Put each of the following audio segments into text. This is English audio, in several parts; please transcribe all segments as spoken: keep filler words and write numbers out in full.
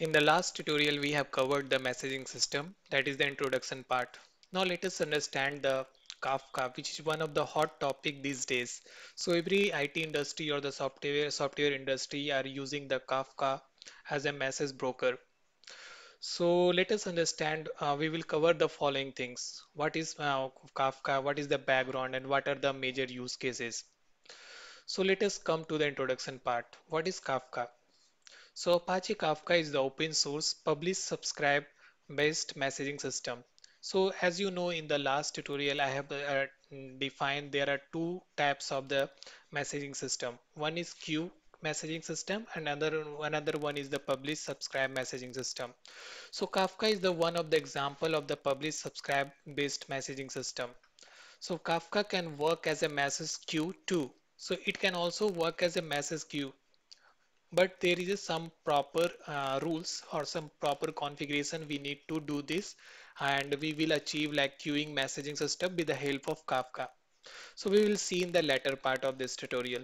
In the last tutorial, we have covered the messaging system, that is the introduction part. Now let us understand the Kafka, which is one of the hot topic these days. So every I T industry or the software software industry are using the Kafka as a message broker. So let us understand, uh, we will cover the following things. What is uh, Kafka, what is the background, and what are the major use cases? So let us come to the introduction part. What is Kafka? So Apache Kafka is the open source, publish, subscribe based messaging system. So as you know, in the last tutorial, I have uh, defined there are two types of the messaging system. One is queue messaging system, and another, another one is the publish, subscribe messaging system. So Kafka is the one of the example of the publish, subscribe based messaging system. So Kafka can work as a message queue too. So it can also work as a message queue. But there is some proper uh, rules or some proper configuration we need to do this, and we will achieve like queuing messaging system with the help of Kafka. So we will see in the latter part of this tutorial.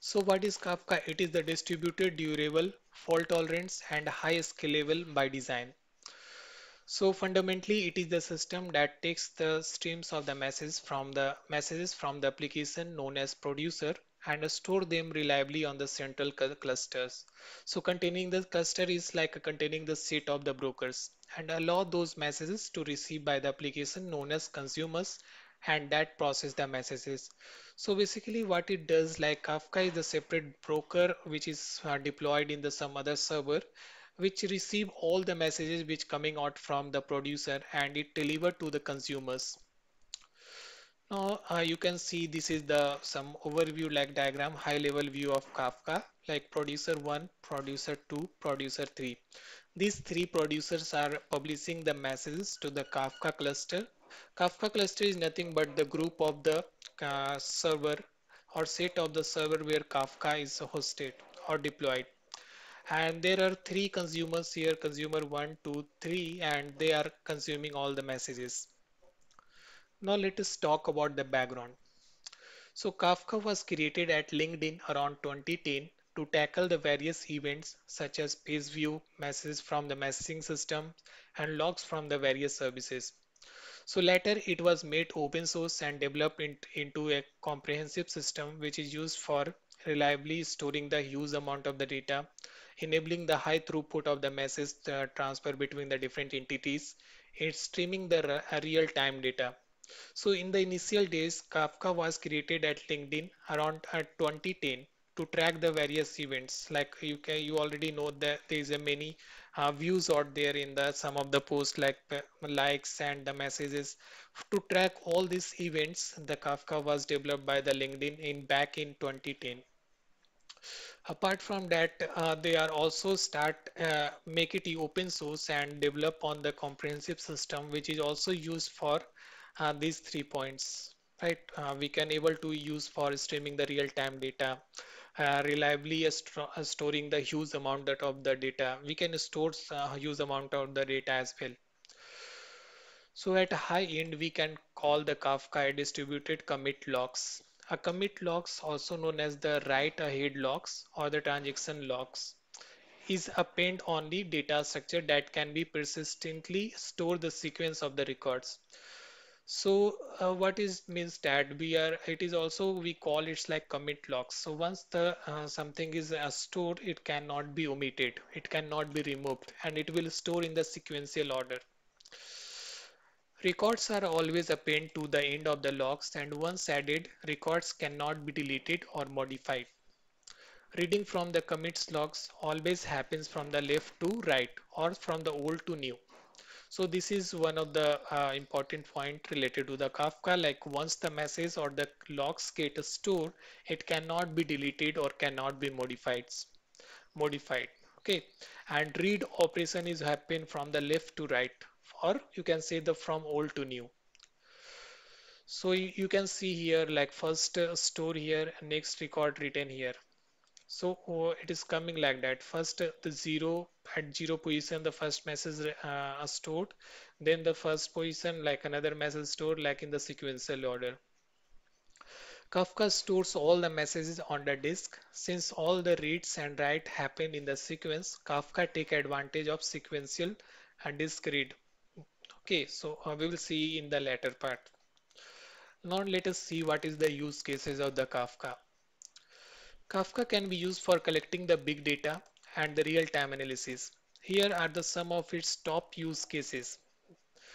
So what is Kafka? It is the distributed, durable, fault tolerant, and high scalable by design. So fundamentally, it is the system that takes the streams of the messages from the messages from the application known as producer and store them reliably on the central clusters. So containing the cluster is like containing the set of the brokers, and allow those messages to receive by the application known as consumers, and that process the messages. So basically what it does, like Kafka is the separate broker which is deployed in the some other server, which receive all the messages which coming out from the producer, and it deliver to the consumers. Now uh, you can see this is the some overview like diagram, high level view of Kafka, like producer one, producer two, producer three. These three producers are publishing the messages to the Kafka cluster. Kafka cluster is nothing but the group of the uh, server or set of the server where Kafka is hosted or deployed. And there are three consumers here, consumer one, two, three, and they are consuming all the messages. Now let us talk about the background. So Kafka was created at LinkedIn around twenty ten to tackle the various events such as page view, messages from the messaging system, and logs from the various services. So later it was made open source and developed in, into a comprehensive system which is used for reliably storing the huge amount of the data, enabling the high throughput of the message transfer between the different entities, and streaming the real-time data. So in the initial days, Kafka was created at LinkedIn around twenty ten to track the various events. Like you can, you already know that there is a many uh, views out there in the some of the posts, like likes and the messages. To track all these events, the Kafka was developed by the LinkedIn in back in twenty ten. Apart from that, uh, they are also start uh, make it open source and develop on the comprehensive system, which is also used for Uh, these three points, right? Uh, we can able to use for streaming the real-time data, uh, reliably uh, storing the huge amount of the data. We can store uh, huge amount of the data as well. So at high end, we can call the Kafka a distributed commit logs. A commit logs, also known as the write ahead logs or the transaction logs, is a pinned only data structure that can be persistently store the sequence of the records. So uh, what is means that we are it is also we call it's like commit logs. So once the uh, something is uh, stored, it cannot be omitted, it cannot be removed, and it will store in the sequential order. Records are always append to the end of the logs, and once added, records cannot be deleted or modified. Reading from the commits logs always happens from the left to right or from the old to new. So this is one of the uh, important point related to the Kafka, like once the message or the logs get stored, it cannot be deleted or cannot be modified. Modified, okay. And read operation is happen from the left to right, or you can say the from old to new. So you, you can see here like first uh, store here, next record written here. So oh, it is coming like that. First uh, the zero at zero position, the first message uh, stored, then the first position like another message stored, like in the sequential order. Kafka stores all the messages on the disk. Since all the reads and write happen in the sequence, Kafka take advantage of sequential and disk read. Okay, so uh, we will see in the latter part. Now let us see what is the use cases of the Kafka. Kafka can be used for collecting the big data and the real-time analysis. Here are the some of its top use cases.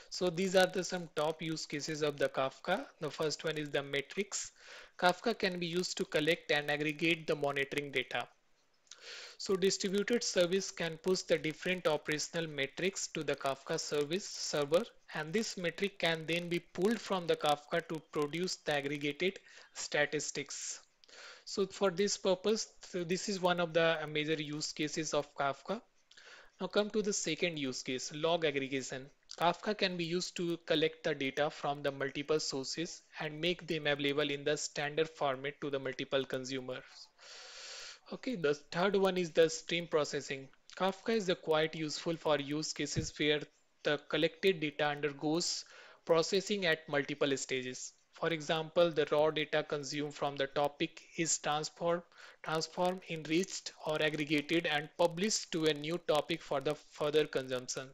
So these are the some top use cases of the Kafka. The first one is the metrics. Kafka can be used to collect and aggregate the monitoring data. So distributed service can push the different operational metrics to the Kafka service server, and this metric can then be pulled from the Kafka to produce the aggregated statistics. So for this purpose, so this is one of the major use cases of Kafka. Now come to the second use case, log aggregation. Kafka can be used to collect the data from the multiple sources and make them available in the standard format to the multiple consumers. Okay, the third one is the stream processing. Kafka is quite useful for use cases where the collected data undergoes processing at multiple stages. For example, the raw data consumed from the topic is transformed, transformed, enriched, or aggregated and published to a new topic for the further consumption.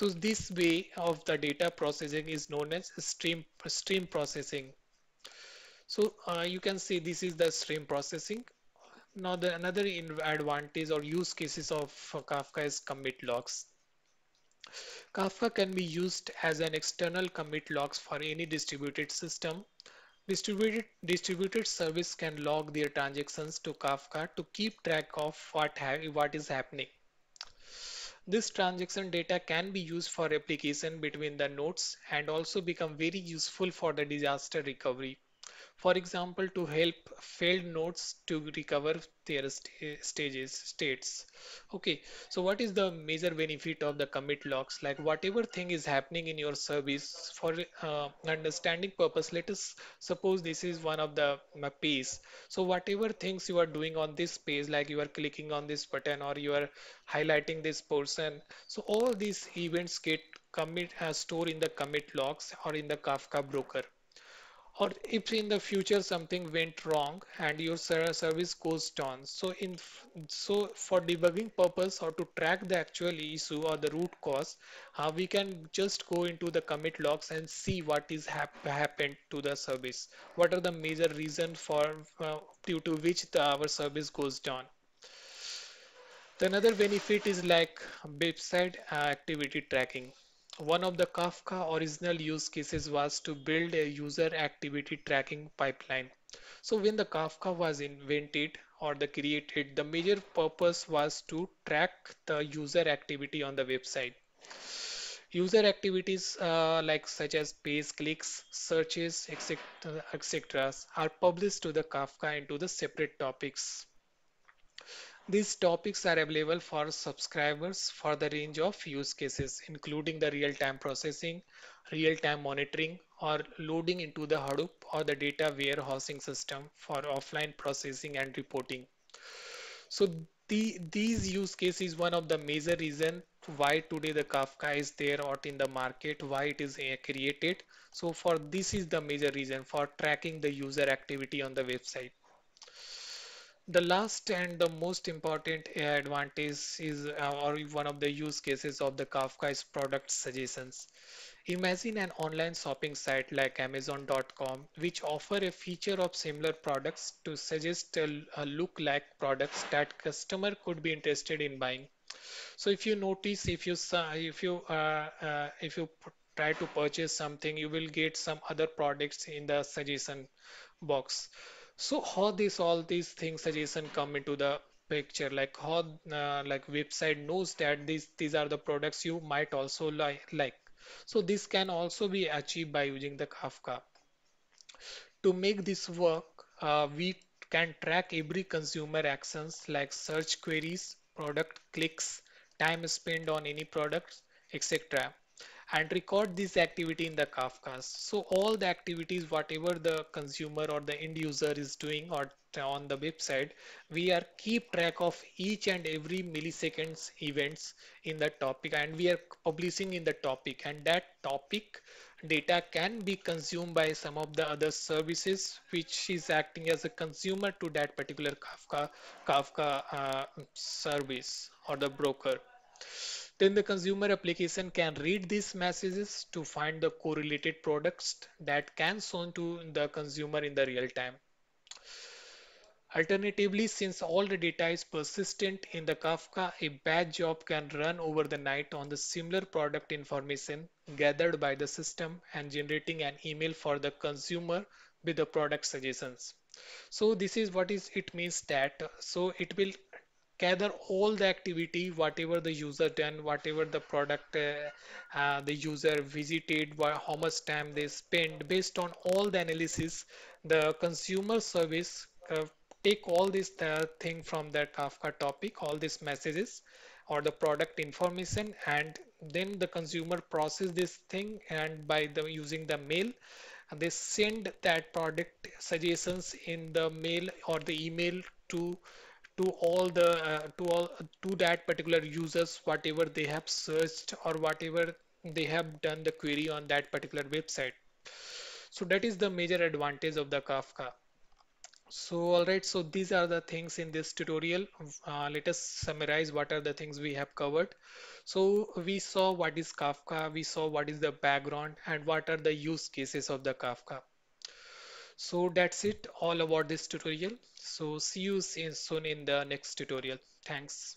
So this way of the data processing is known as stream, stream processing. So uh, you can see this is the stream processing. Now the another advantage or use cases of Kafka is commit logs. Kafka can be used as an external commit logs for any distributed system. Distributed, distributed service can log their transactions to Kafka to keep track of what, what is happening. This transaction data can be used for replication between the nodes and also become very useful for the disaster recovery. For example, to help failed nodes to recover their st stages, states. Okay, so what is the major benefit of the commit logs? Like whatever thing is happening in your service for uh, understanding purpose, let us suppose this is one of the pages. So whatever things you are doing on this page, like you are clicking on this button or you are highlighting this person. So all these events get commit uh, stored in the commit logs or in the Kafka broker. Or if in the future something went wrong and your service goes down, so in so for debugging purpose or to track the actual issue or the root cause, uh, we can just go into the commit logs and see what is hap happened to the service. What are the major reasons for uh, due to which the, our service goes down? The another benefit is like website activity tracking. One of the Kafka original use cases was to build a user activity tracking pipeline. So when the Kafka was invented or the created, the major purpose was to track the user activity on the website. User activities uh, like such as page clicks, searches, et cetera, et cetera are published to the Kafka into the separate topics. These topics are available for subscribers for the range of use cases, including the real-time processing, real-time monitoring, or loading into the Hadoop or the data warehousing system for offline processing and reporting. So the, these use cases, one of the major reasons why today the Kafka is there or in the market, why it is created. So for this is the major reason for tracking the user activity on the website. The last and the most important advantage is uh, or one of the use cases of the Kafka is product suggestions. Imagine an online shopping site like Amazon dot com which offer a feature of similar products to suggest a, a look-like products that customer could be interested in buying. So if you notice, if you if you uh, uh, if you try to purchase something, you will get some other products in the suggestion box. So how this all these things suggestion come into the picture, like how uh, like website knows that these these are the products you might also like like. So this can also be achieved by using the Kafka. To make this work, uh, we can track every consumer actions like search queries, product clicks, time spent on any products, etc., and record this activity in the Kafka. So all the activities, whatever the consumer or the end user is doing or on the website, we are keep track of each and every milliseconds events in the topic, and we are publishing in the topic, and that topic data can be consumed by some of the other services which is acting as a consumer to that particular Kafka Kafka uh, service or the broker. Then the consumer application can read these messages to find the correlated products that can shown to the consumer in the real time. Alternatively, since all the data is persistent in the Kafka, a batch job can run over the night on the similar product information gathered by the system and generating an email for the consumer with the product suggestions. So this is what is it means that, so it will gather all the activity, whatever the user done, whatever the product uh, uh, the user visited, how much time they spent. Based on all the analysis, the consumer service uh, take all this uh, thing from that Kafka topic, all these messages or the product information, and then the consumer process this thing, and by the using the mail, they send that product suggestions in the mail or the email to to all the uh, to all to that particular users, whatever they have searched or whatever they have done the query on that particular website. So that is the major advantage of the Kafka. So alright, so these are the things in this tutorial. Uh, let us summarize what are the things we have covered. So we saw what is Kafka, we saw what is the background, and what are the use cases of the Kafka. So that's it all about this tutorial. So see you soon in the next tutorial. Thanks.